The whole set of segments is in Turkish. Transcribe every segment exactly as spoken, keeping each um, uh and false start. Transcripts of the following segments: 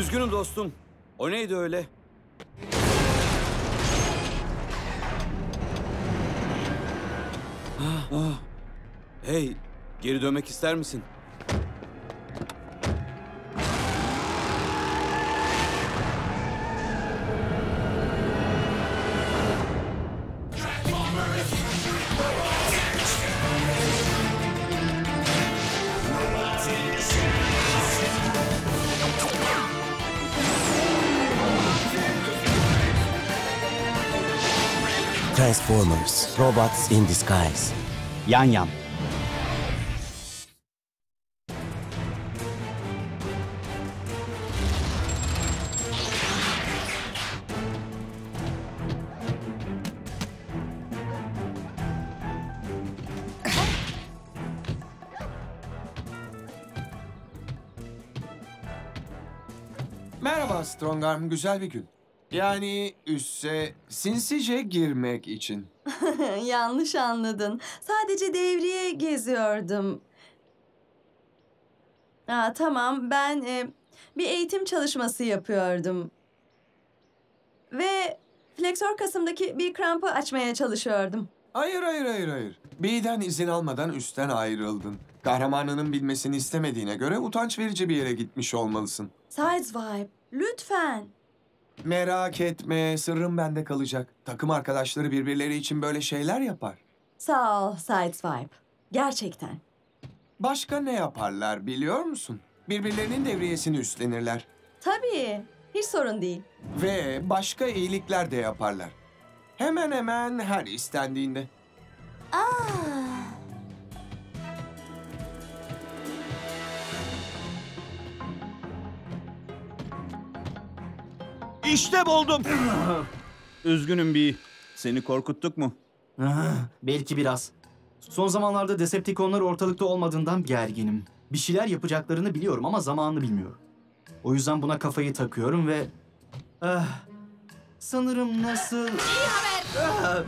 Üzgünüm dostum. O neydi öyle? Ah, ah. Hey, geri dönmek ister misin? Transformers, Robots in Disguise. Yang Yang. Merhaba Strongarm, güzel bir gün. Yani üsse sinsice girmek için. Yanlış anladın. Sadece devriye geziyordum. Aa, tamam, ben e, bir eğitim çalışması yapıyordum. Ve fleksör kasımdaki bir krampı açmaya çalışıyordum. Hayır, hayır, hayır, hayır. B'den izin almadan üstten ayrıldın. Kahramanının bilmesini istemediğine göre utanç verici bir yere gitmiş olmalısın. Sideswipe, lütfen. Merak etme, sırrım bende kalacak. Takım arkadaşları birbirleri için böyle şeyler yapar. Sağ ol Sideswipe, gerçekten. Başka ne yaparlar biliyor musun? Birbirlerinin devriyesini üstlenirler. Tabii, hiç sorun değil. Ve başka iyilikler de yaparlar. Hemen hemen her istendiğinde. Aa! İşte buldum. Üzgünüm Bee. Seni korkuttuk mu? Belki biraz. Son zamanlarda Decepticonlar ortalıkta olmadığından gerginim. Bir şeyler yapacaklarını biliyorum ama zamanını bilmiyorum. O yüzden buna kafayı takıyorum ve... Ah, sanırım nasıl... İyi haber.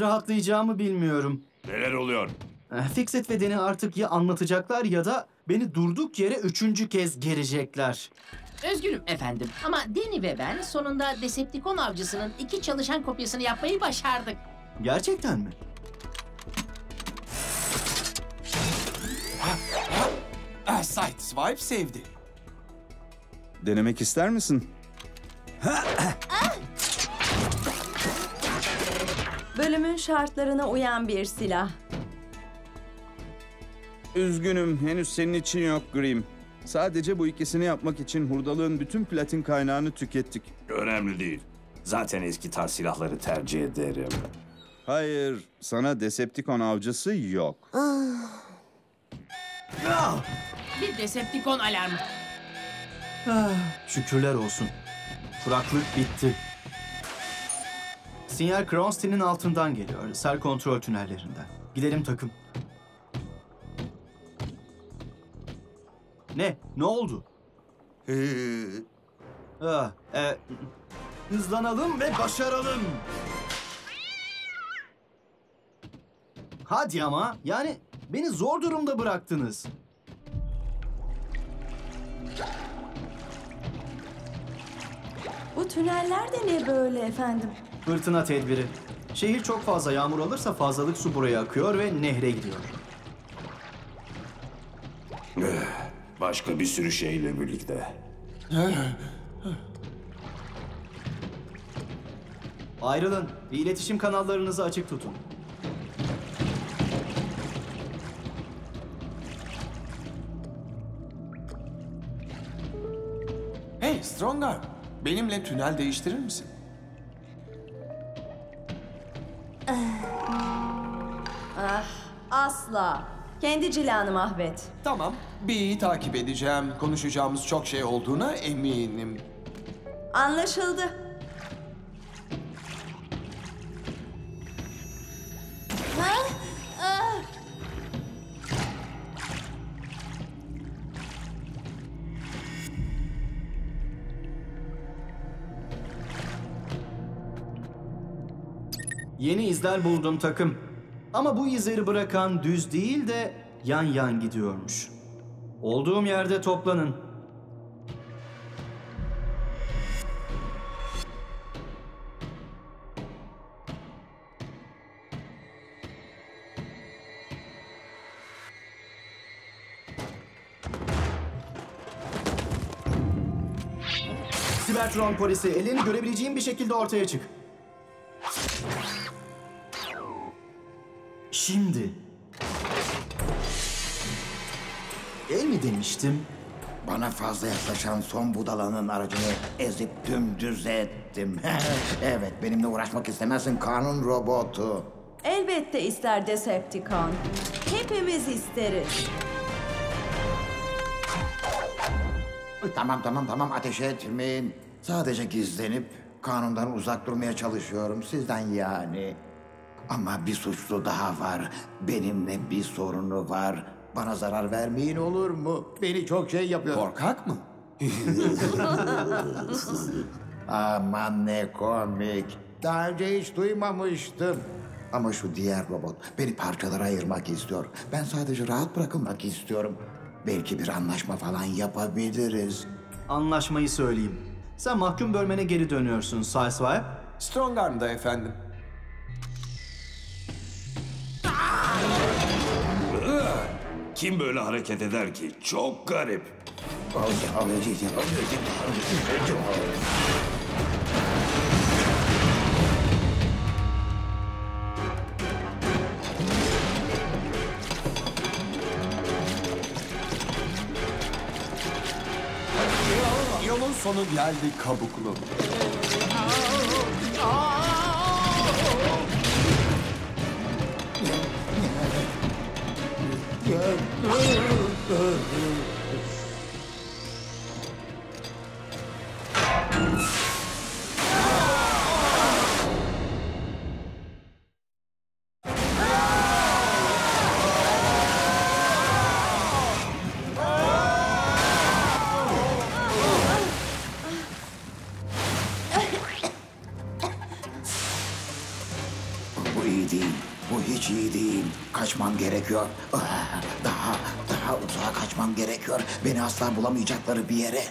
Rahatlayacağımı bilmiyorum. Neler oluyor? Fixit ve Denny artık ya anlatacaklar ya da beni durduk yere üçüncü kez gelecekler. Özgürüm efendim ama Denny ve ben sonunda Decepticon avcısının iki çalışan kopyasını yapmayı başardık. Gerçekten mi? Ah, Sideswipe sevdi. Denemek ister misin? Bölümün şartlarına uyan bir silah. Üzgünüm, henüz senin için yok Grim. Sadece bu ikisini yapmak için hurdalığın bütün platin kaynağını tükettik. Önemli değil. Zaten eski tarz silahları tercih ederim. Hayır, sana Decepticon avcısı yok. Bir Decepticon alarmı. Ah, şükürler olsun. Kuraklık bitti. Sinyal Kronstein'in altından geliyor. Ser kontrol tünellerinden. Gidelim takım. Ne? Ne oldu? ah, e, hızlanalım ve başaralım. Hadi ama. Yani beni zor durumda bıraktınız. Bu tüneller de ne böyle efendim? Fırtına tedbiri. Şehir çok fazla yağmur alırsa fazlalık su buraya akıyor ve nehre gidiyor. Başka bir sürü şeyle birlikte. Ayrılın. İletişim kanallarınızı açık tutun. Hey Strongarm, benimle tünel değiştirir misin? Ah, asla. Kendi cilanı mahvet. Tamam, B'yi takip edeceğim. Konuşacağımız çok şey olduğuna eminim. Anlaşıldı. Ha? Ah. Yeni izler buldum takım. Ama bu izleri bırakan düz değil de yan yan gidiyormuş. Olduğum yerde toplanın. Sibertron polisi, elin görebileceğin bir şekilde ortaya çık. Şimdi. El mi demiştim? Bana fazla yaklaşan son budalanın aracını ezip dümdüz ettim. Evet, benimle uğraşmak istemezsin kanun robotu. Elbette ister Decepticon. Hepimiz isteriz. Tamam tamam tamam ateşe etmeyin. Sadece gizlenip kanundan uzak durmaya çalışıyorum sizden yani. Ama bir suçlu daha var. Benimle bir sorunu var. Bana zarar vermeyin olur mu? Beni çok şey yapıyor. Korkak mı? Aman ne komik. Daha önce hiç duymamıştım. Ama şu diğer robot beni parçalara ayırmak istiyor. Ben sadece rahat bırakılmak istiyorum. Belki bir anlaşma falan yapabiliriz. Anlaşmayı söyleyeyim. Sen mahkum bölmene geri dönüyorsun Sideswipe. Strongarm'da efendim. Kim böyle hareket eder ki? Çok garip. Yolun sonu geldi kabuklu. Bu iyi değil. Bu hiç iyi değil. Kaçmam gerekiyor. Daha, daha uzağa kaçmam gerekiyor. Beni asla bulamayacakları bir yere.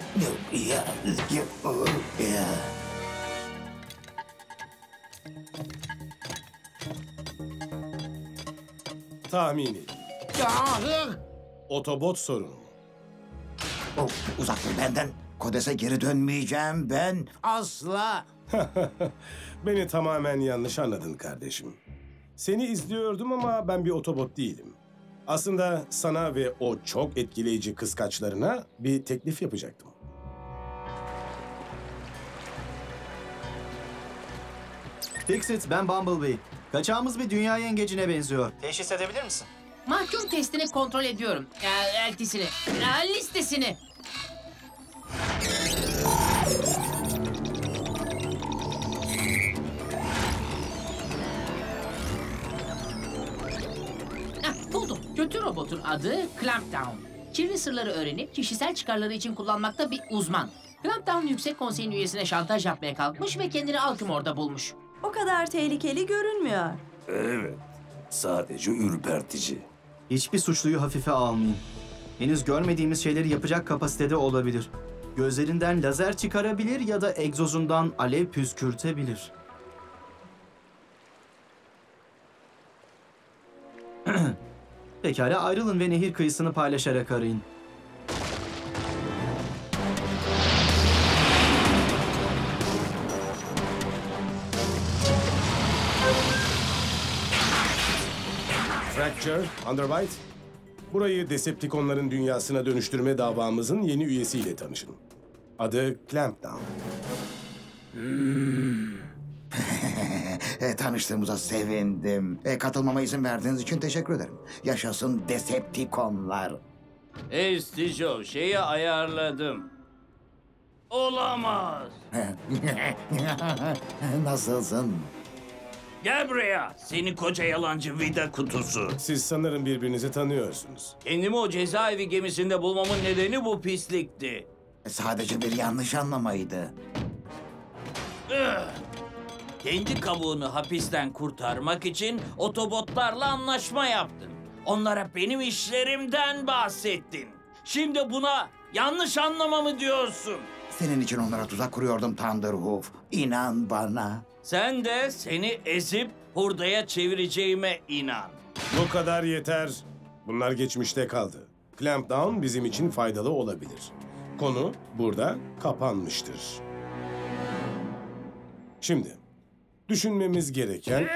Tahmini. Otobot sorunu. Oh, uzak dur benden. Kodes'e geri dönmeyeceğim ben. Asla. Beni tamamen yanlış anladın kardeşim. Seni izliyordum ama ben bir otobot değilim. Aslında sana ve o çok etkileyici kıskaçlarına bir teklif yapacaktım. Fixit, ben Bumblebee. Kaçağımız bir dünya yengecine benziyor. Teşhis edebilir misin? Mahkum testini kontrol ediyorum. Eltisini, listesini. Kötü robotun adı Clampdown. Kirli sırları öğrenip kişisel çıkarları için kullanmakta bir uzman. Clampdown yüksek konseyin üyesine şantaj yapmaya kalkmış ve kendini Alkmor'da bulmuş. O kadar tehlikeli görünmüyor. Evet. Sadece ürpertici. Hiçbir suçluyu hafife almayın. Henüz görmediğimiz şeyleri yapacak kapasitede olabilir. Gözlerinden lazer çıkarabilir ya da egzozundan alev püskürtebilir. Pekala, ayrılın ve nehir kıyısını paylaşarak arayın. Fracture, Underbite. Burayı Decepticonların dünyasına dönüştürme davamızın yeni üyesiyle tanışın. Adı Clampdown. Hmm. E, tanıştığımıza sevindim. E, katılmama izin verdiğiniz için teşekkür ederim. Yaşasın Decepticonlar. Hey Steeljaw, şeyi ayarladım. Olamaz. Nasılsın? Gel buraya, seni koca yalancı vida kutusu. Siz sanırım birbirinizi tanıyorsunuz. Kendimi o cezaevi gemisinde bulmamın nedeni bu pislikti. E, sadece bir yanlış anlamaydı. Kendi kabuğunu hapisten kurtarmak için Otobotlarla anlaşma yaptın. Onlara benim işlerimden bahsettin. Şimdi buna yanlış anlamamı diyorsun. Senin için onlara tuzak kuruyordum Thunderhoof. İnan bana. Sen de seni ezip hurdaya çevireceğime inan. Bu kadar yeter. Bunlar geçmişte kaldı. Clampdown bizim için faydalı olabilir. Konu burada kapanmıştır. Şimdi düşünmemiz gereken...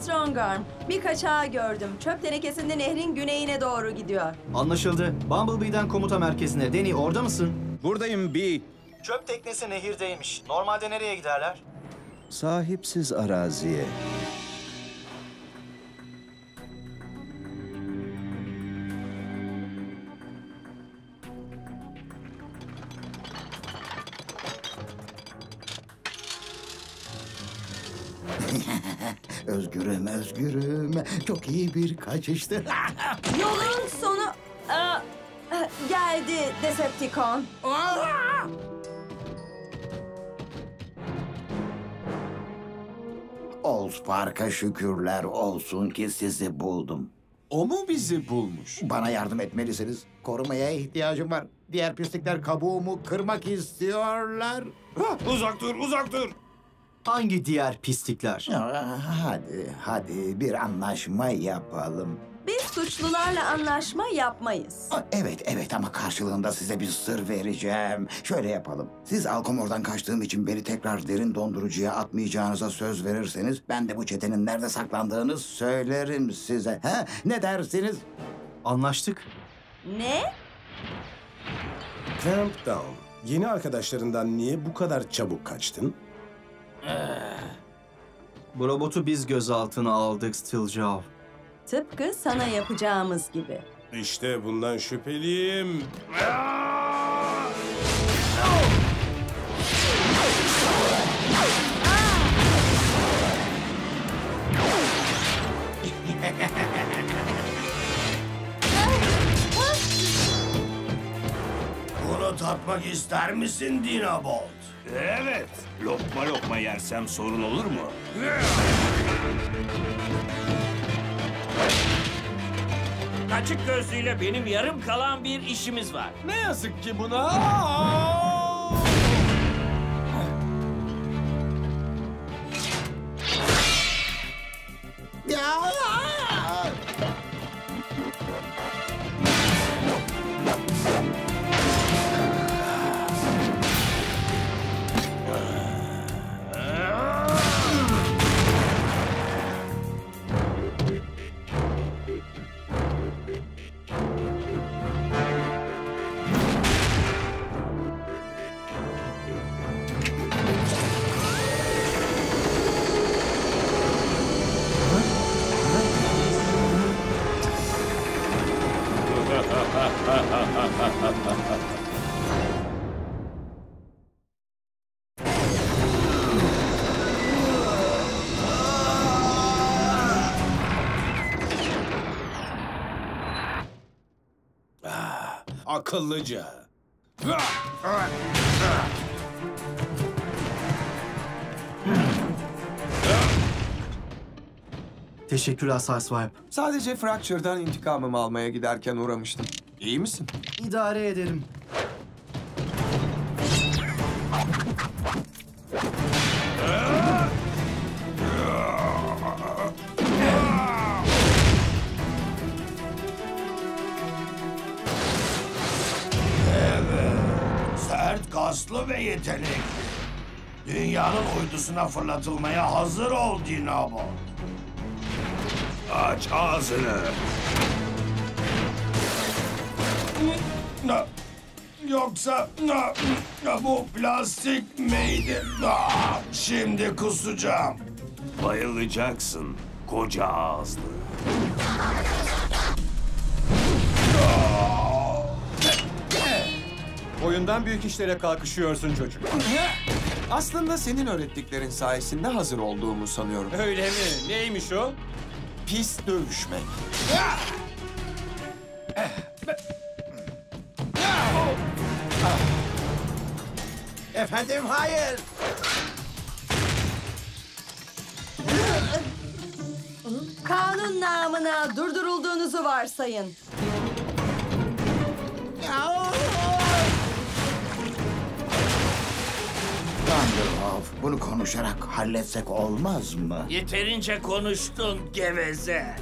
Strongarm, bir kaçağı gördüm. Çöp tenekesinde nehrin güneyine doğru gidiyor. Anlaşıldı. Bumblebee'den komuta merkezine. Denny, orada mısın? Buradayım, Bee. Çöp teknesi nehirdeymiş. Normalde nereye giderler? Sahipsiz araziye. Özgürüm, özgürüm. Çok iyi bir kaçıştı. Yolun sonu... Aa, geldi Decepticon. Aa! Allspark'a şükürler olsun ki sizi buldum. O mu bizi bulmuş? Bana yardım etmelisiniz. Korumaya ihtiyacım var. Diğer pislikler kabuğumu kırmak istiyorlar. Ha, uzak dur, uzak dur. Hangi diğer pislikler? Hadi, hadi bir anlaşma yapalım. Biz suçlularla anlaşma yapmayız. Evet, evet ama karşılığında size bir sır vereceğim. Şöyle yapalım. Siz Alkomor'dan kaçtığım için beni tekrar derin dondurucuya atmayacağınıza söz verirseniz... ...ben de bu çetenin nerede saklandığını söylerim size. Ha? Ne dersiniz? Anlaştık. Ne? Clampdown, yeni arkadaşlarından niye bu kadar çabuk kaçtın? Bu robotu biz gözaltına aldık Steeljaw. Tıpkı sana yapacağımız gibi. İşte bundan şüpheliyim. Bunu tatmak ister misin Dinobot? Evet. Lokma lokma yersem sorun olur mu? Açık gözlüyle benim yarım kalan bir işimiz var. Ne yazık ki buna... Akıllıca. Teşekkürler Sarsvayip. Sadece Fracture'dan intikamımı almaya giderken uğramıştım. İyi misin? İdare ederim. Kaslı ve yetenekli. Dünyanın uydusuna fırlatılmaya hazır ol Dinobot. Aç ağzını. Yoksa bu plastik miydi? Şimdi kusacağım. Bayılacaksın koca ağızlı. Oyundan büyük işlere kalkışıyorsun çocuk. Aslında senin öğrettiklerin sayesinde hazır olduğumu sanıyorum. Öyle mi? Neymiş o? Pis dövüşmek. Efendim hayır. onun namına durdurulduğunuzu varsayın. Thunderhoof, bunu konuşarak halletsek olmaz mı? Yeterince konuştun geveze.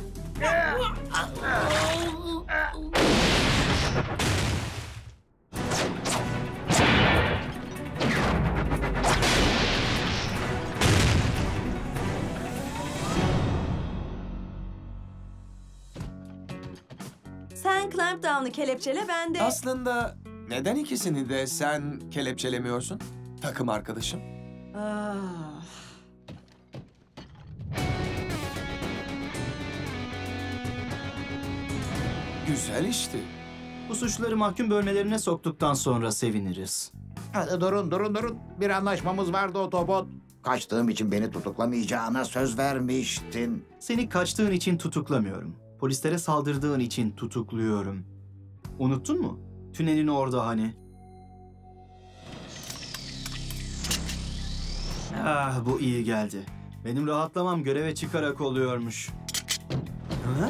Sen Clampdown'u kelepçele, ben de... Aslında neden ikisini de sen kelepçelemiyorsun? Takım arkadaşım. Ah. Güzel işte. Bu suçları mahkum bölmelerine soktuktan sonra seviniriz. Hadi durun, durun, durun. Bir anlaşmamız vardı Otobot. Kaçtığım için beni tutuklamayacağına söz vermiştin. Seni kaçtığın için tutuklamıyorum. Polislere saldırdığın için tutukluyorum. Unuttun mu? Tünelin orada hani. Ah, bu iyi geldi. Benim rahatlamam göreve çıkarak oluyormuş. Ha?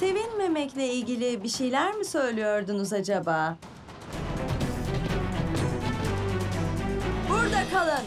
Sevinmemekle ilgili bir şeyler mi söylüyordunuz acaba? Burada kalın.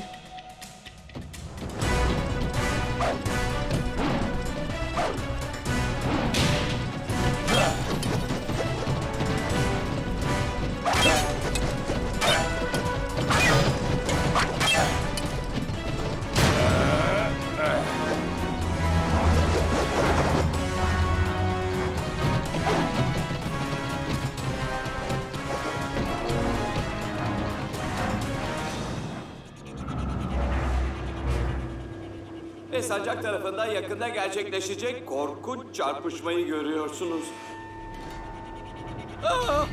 Sancak tarafından yakında gerçekleşecek korkunç çarpışmayı görüyorsunuz. Aa!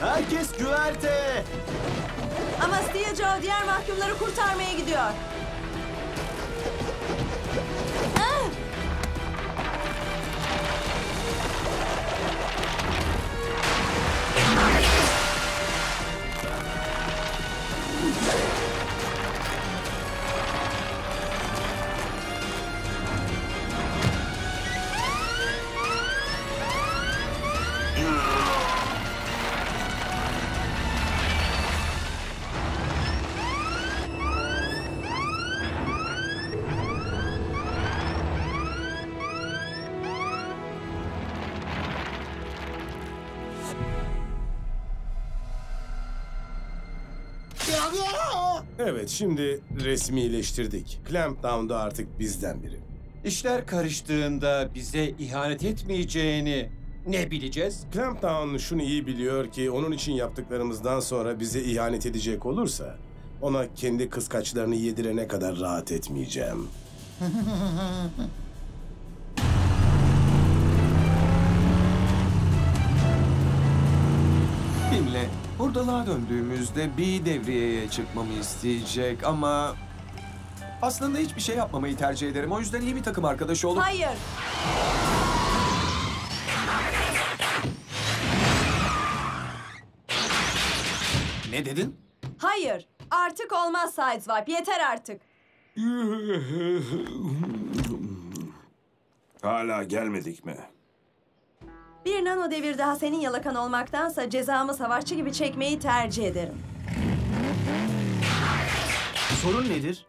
Herkes güverte! Ama Steeljaw diğer mahkumları kurtarmaya gidiyor. Evet, şimdi resmileştirdik. Clampdown'da artık bizden biri. İşler karıştığında bize ihanet etmeyeceğini ne bileceğiz? Clampdown şunu iyi biliyor ki onun için yaptıklarımızdan sonra bize ihanet edecek olursa ona kendi kıskaçlarını yedirene kadar rahat etmeyeceğim. Dinle. Hurdalığa döndüğümüzde bir devriyeye çıkmamı isteyecek ama... Aslında hiçbir şey yapmamayı tercih ederim. O yüzden iyi bir takım arkadaşı olup... Hayır! Ne dedin? Hayır! Artık olmaz Sideswipe. Yeter artık. Hala gelmedik mi? Bir nano devir daha senin yalakan olmaktansa cezamı savaşçı gibi çekmeyi tercih ederim. Sorun nedir?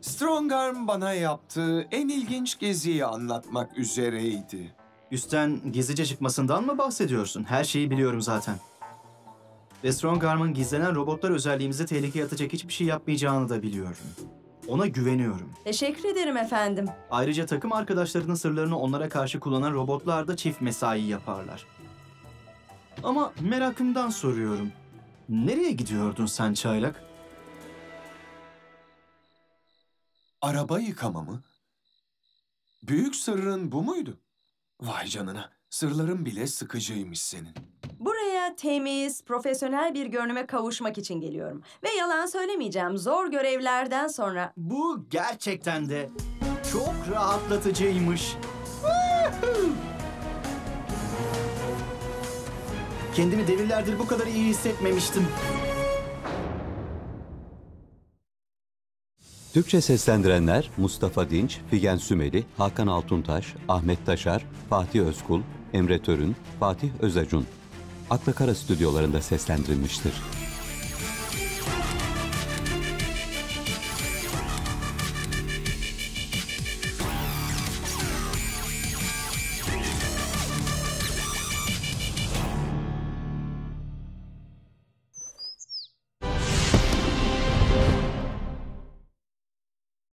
Strongarm bana yaptığı en ilginç geziyi anlatmak üzereydi. Üstten gizlice çıkmasından mı bahsediyorsun? Her şeyi biliyorum zaten. Ve Strongarm'ın gizlenen robotlar özelliğimizi tehlikeye atacak hiçbir şey yapmayacağını da biliyorum. Ona güveniyorum. Teşekkür ederim efendim. Ayrıca takım arkadaşlarının sırlarını onlara karşı kullanan robotlar da çift mesai yaparlar. Ama merakımdan soruyorum. Nereye gidiyordun sen çaylak? Araba yıkama mı? Büyük sırrın bu muydu? Vay canına. Sırların bile sıkıcıymış senin. Buraya temiz, profesyonel bir görünüme kavuşmak için geliyorum. Ve yalan söylemeyeceğim, zor görevlerden sonra... Bu gerçekten de çok rahatlatıcıymış. Kendimi devirlerdir bu kadar iyi hissetmemiştim. Türkçe seslendirenler Mustafa Dinç, Figen Sümeli, Hakan Altuntaş, Ahmet Taşar, Fatih Özkul, Emre Törün, Fatih Özacun. Akla Kara stüdyolarında seslendirilmiştir.